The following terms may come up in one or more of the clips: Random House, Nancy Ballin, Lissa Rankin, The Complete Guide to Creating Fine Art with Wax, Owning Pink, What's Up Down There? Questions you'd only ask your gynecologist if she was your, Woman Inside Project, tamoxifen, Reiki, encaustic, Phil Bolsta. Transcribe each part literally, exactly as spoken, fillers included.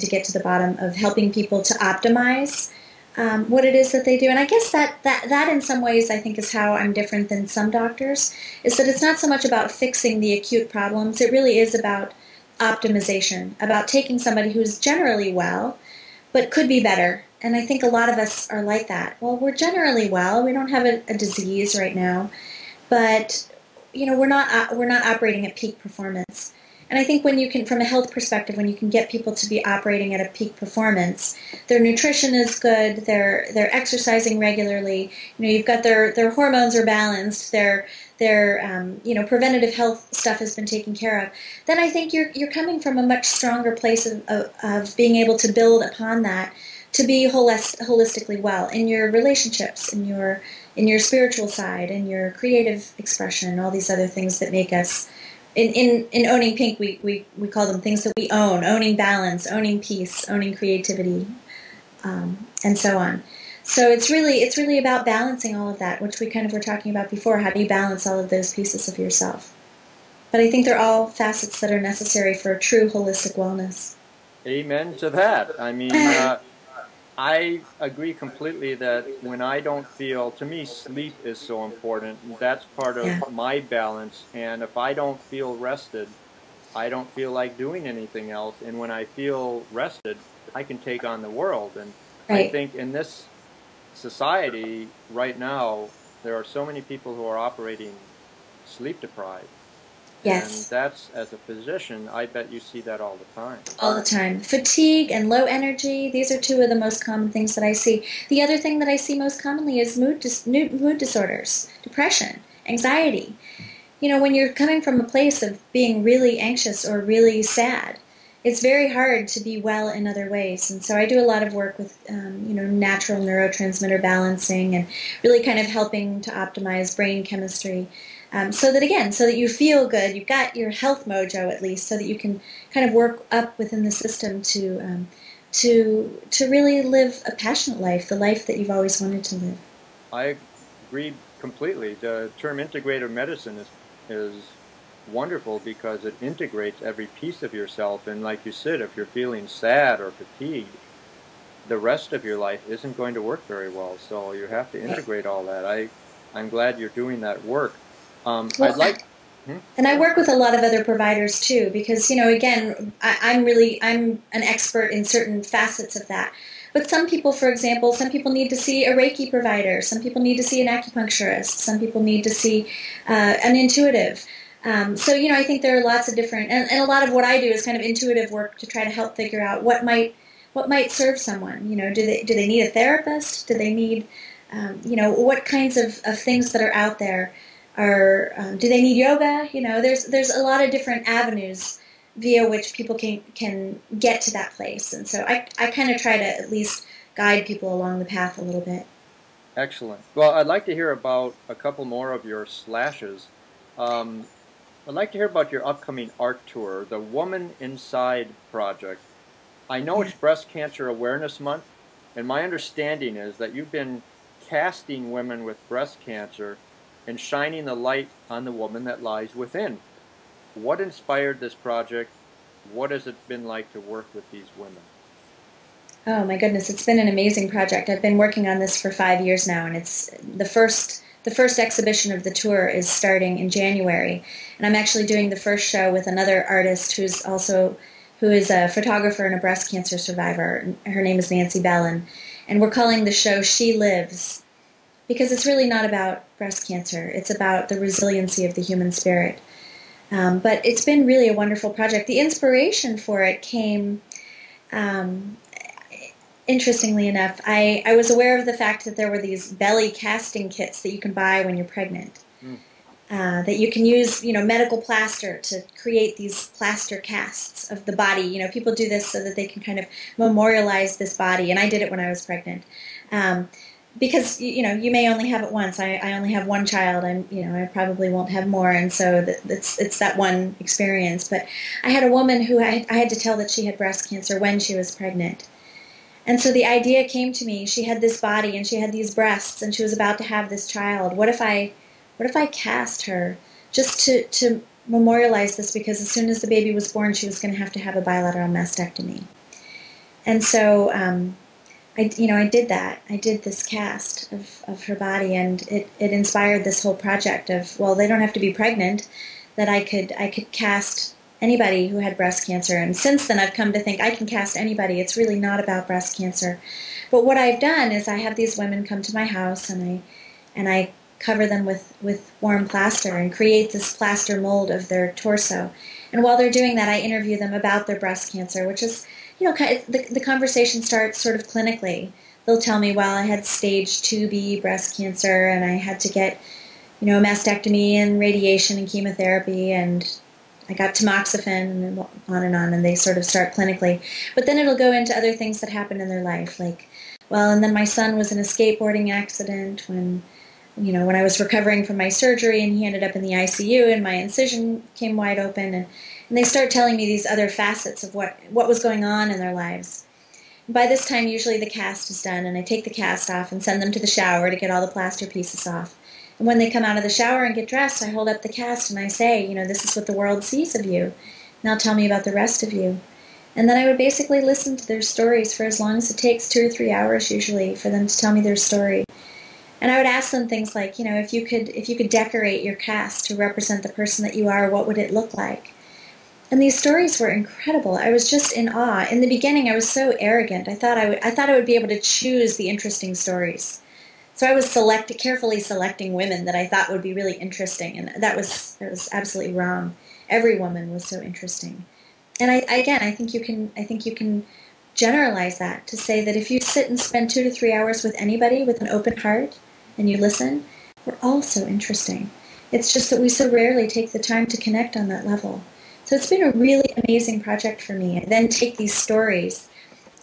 to get to the bottom of helping people to optimize um, what it is that they do. And I guess that, that, that in some ways I think is how I'm different than some doctors, is that it's not so much about fixing the acute problems. It really is about optimization, about taking somebody who's generally well but could be better. And I think a lot of us are like that. Well, we're generally well. We don't have a, a disease right now, but you know, we're not uh, we're not operating at peak performance. And I think when you can, from a health perspective, when you can get people to be operating at a peak performance, their nutrition is good. They're they're exercising regularly. You know, you've got their their hormones are balanced. Their their um, you know, preventative health stuff has been taken care of. Then I think you're you're coming from a much stronger place of of, of being able to build upon that, to be holistically well in your relationships, in your in your spiritual side, in your creative expression, and all these other things that make us. In in, in Owning Pink, we, we, we call them things that we own: owning balance, owning peace, owning creativity, um, and so on. So it's really it's really about balancing all of that, which we kind of were talking about before. How do you balance all of those pieces of yourself? But I think they're all facets that are necessary for a true holistic wellness. Amen to that. I mean. Uh... I agree completely that when I don't feel, to me, sleep is so important. That's part of yeah. my balance. And if I don't feel rested, I don't feel like doing anything else. And when I feel rested, I can take on the world. And right. I think in this society right now, there are so many people who are operating sleep deprived. Yes. And that's, as a physician, I bet you see that all the time. All the time. Fatigue and low energy, these are two of the most common things that I see. The other thing that I see most commonly is mood, dis mood disorders, depression, anxiety. You know, when you're coming from a place of being really anxious or really sad, it's very hard to be well in other ways. And so I do a lot of work with, um, you know, natural neurotransmitter balancing and really kind of helping to optimize brain chemistry. Um, so that, again, so that you feel good, you've got your health mojo at least, so that you can kind of work up within the system to um, to to really live a passionate life, the life that you've always wanted to live. I agree completely. The term integrative medicine is, is wonderful because it integrates every piece of yourself. And like you said, if you're feeling sad or fatigued, the rest of your life isn't going to work very well. So you have to integrate all that. I, I'm glad you're doing that work. Um, well, I'd like, hmm? And I work with a lot of other providers too, because, you know, again, I, I'm really, I'm an expert in certain facets of that. But some people, for example, some people need to see a Reiki provider. Some people need to see an acupuncturist. Some people need to see uh, an intuitive. Um, so, you know, I think there are lots of different, and, and a lot of what I do is kind of intuitive work to try to help figure out what might, what might serve someone. You know, do they, do they need a therapist? Do they need, um, you know, what kinds of, of things that are out there? Or um, do they need yoga? You know, there's there's a lot of different avenues via which people can can get to that place, and so I I kind of try to at least guide people along the path a little bit. Excellent. Well, I'd like to hear about a couple more of your slashes. Um, I'd like to hear about your upcoming art tour, the Woman Inside Project. I know yeah. it's Breast Cancer Awareness Month, and my understanding is that you've been casting women with breast cancer and shining the light on the woman that lies within. What inspired this project? What has it been like to work with these women? Oh my goodness, it's been an amazing project. I've been working on this for five years now, and it's the first the first exhibition of the tour is starting in January, and I'm actually doing the first show with another artist who's also who is a photographer and a breast cancer survivor. Her name is Nancy Ballin, and we're calling the show She Lives, because it's really not about breast cancer. It's about the resiliency of the human spirit. Um, but it's been really a wonderful project. The inspiration for it came, um, interestingly enough, I, I was aware of the fact that there were these belly casting kits that you can buy when you're pregnant, mm. uh, that you can use, you know, medical plaster to create these plaster casts of the body. You know, people do this so that they can kind of memorialize this body, and I did it when I was pregnant. Um, Because, you know, you may only have it once. I, I only have one child. I'm, you know, I probably won't have more. And so that, it's, it's that one experience. But I had a woman who I, I had to tell that she had breast cancer when she was pregnant. And so the idea came to me. She had this body and she had these breasts and she was about to have this child. What if I, what if I cast her just to, to memorialize this? Because as soon as the baby was born, she was going to have to have a bilateral mastectomy. And so, um, I, you know, I did that. I did this cast of, of her body, and it, it inspired this whole project of, well, they don't have to be pregnant, that I could, I could cast anybody who had breast cancer. And since then, I've come to think I can cast anybody. It's really not about breast cancer. But what I've done is I have these women come to my house, and I, and I cover them with, with warm plaster and create this plaster mold of their torso. And while they're doing that, I interview them about their breast cancer, which is, you know, kind of, the, the conversation starts sort of clinically. They'll tell me, well, I had stage two B breast cancer, and I had to get, you know, a mastectomy and radiation and chemotherapy, and I got tamoxifen, and on and on, and they sort of start clinically. But then it'll go into other things that happen in their life, like, well, and then my son was in a skateboarding accident when, you know, when I was recovering from my surgery, and he ended up in the I C U, and my incision came wide open, and And they start telling me these other facets of what, what was going on in their lives. And by this time, usually the cast is done, and I take the cast off and send them to the shower to get all the plaster pieces off. And when they come out of the shower and get dressed, I hold up the cast and I say, you know, this is what the world sees of you. Now tell me about the rest of you. And then I would basically listen to their stories for as long as it takes, two or three hours usually, for them to tell me their story. And I would ask them things like, you know, if you could, if you could decorate your cast to represent the person that you are, what would it look like? And these stories were incredible. I was just in awe. In the beginning, I was so arrogant. I thought I would, I thought I would be able to choose the interesting stories. So I was select, carefully selecting women that I thought would be really interesting, and that was, that was absolutely wrong. Every woman was so interesting. And I, again, I think you can, I think you can generalize that to say that if you sit and spend two to three hours with anybody with an open heart and you listen, we're all so interesting. It's just that we so rarely take the time to connect on that level. So it's been a really amazing project for me. I then take these stories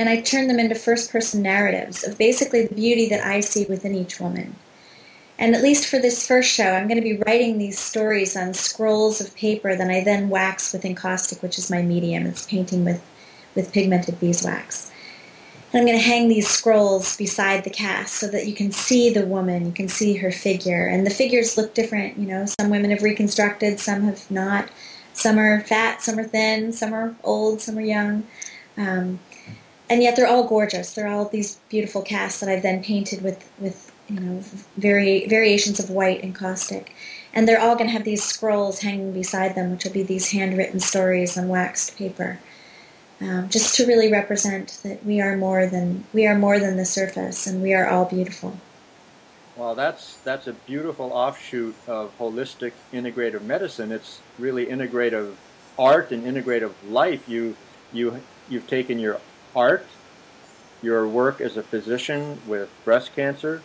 and I turn them into first-person narratives of basically the beauty that I see within each woman. And at least for this first show, I'm going to be writing these stories on scrolls of paper that I then wax with encaustic, which is my medium. It's painting with, with pigmented beeswax. And I'm going to hang these scrolls beside the cast so that you can see the woman, you can see her figure. And the figures look different, you know. Some women have reconstructed, some have not. Some are fat, some are thin, some are old, some are young. Um, and yet they're all gorgeous. They're all these beautiful casts that I've then painted with, with you know, vari variations of white and caustic. And they're all going to have these scrolls hanging beside them, which will be these handwritten stories on waxed paper, um, just to really represent that we are more than we are more than the surface, and we are all beautiful. Well, that's that's a beautiful offshoot of holistic integrative medicine. It's really integrative art and integrative life. You you you've taken your art, your work as a physician with breast cancer,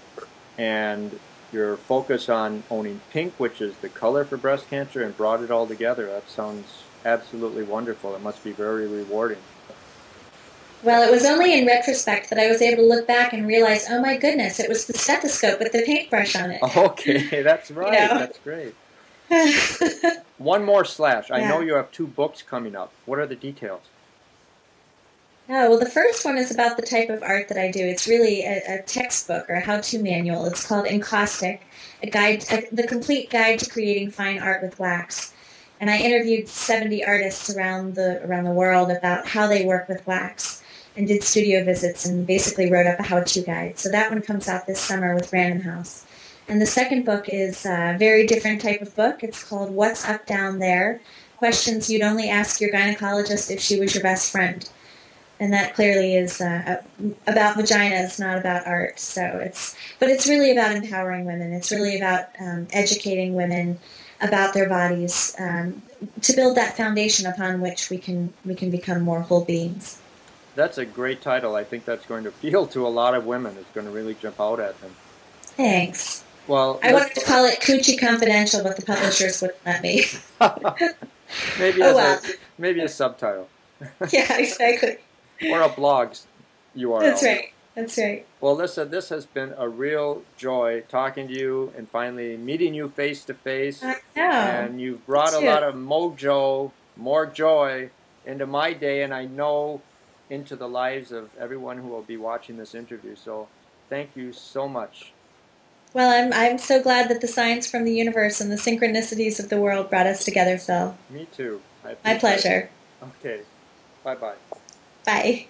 and your focus on owning pink, which is the color for breast cancer, and brought it all together. That sounds absolutely wonderful. It must be very rewarding. Well, it was only in retrospect that I was able to look back and realize, oh my goodness, it was the stethoscope with the paintbrush on it. Okay, that's right. You know? That's great. One more slash. Yeah. I know you have two books coming up. What are the details? Oh, well, the first one is about the type of art that I do. It's really a, a textbook or a how-to manual. It's called Encaustic, a guide, a, The Complete Guide to Creating Fine Art with Wax. And I interviewed seventy artists around the, around the world about how they work with wax, and did studio visits and basically wrote up a how-to guide. So that one comes out this summer with Random House. And the second book is a very different type of book. It's called What's Up Down There? Questions you'd only ask your gynecologist if she was your best friend. And that clearly is uh, about vaginas, not about art. So it's, but it's really about empowering women. It's really about um, educating women about their bodies um, to build that foundation upon which we can, we can become more whole beings. That's a great title. I think that's going to appeal to a lot of women. It's going to really jump out at them. Thanks. Well, I wanted to call it Coochie Confidential, but the publishers wouldn't let me. maybe, oh, as well. a, maybe a subtitle. Yeah, exactly. Or a blog U R L. That's right. That's right. Well, Lissa, this has been a real joy talking to you and finally meeting you face to face. I know. And you've brought a lot of mojo, more joy into my day, and I know into the lives of everyone who will be watching this interview. So thank you so much. Well, I'm, I'm so glad that the science from the universe and the synchronicities of the world brought us together, Phil. Me too. My pleasure. Okay. Bye-bye. Bye.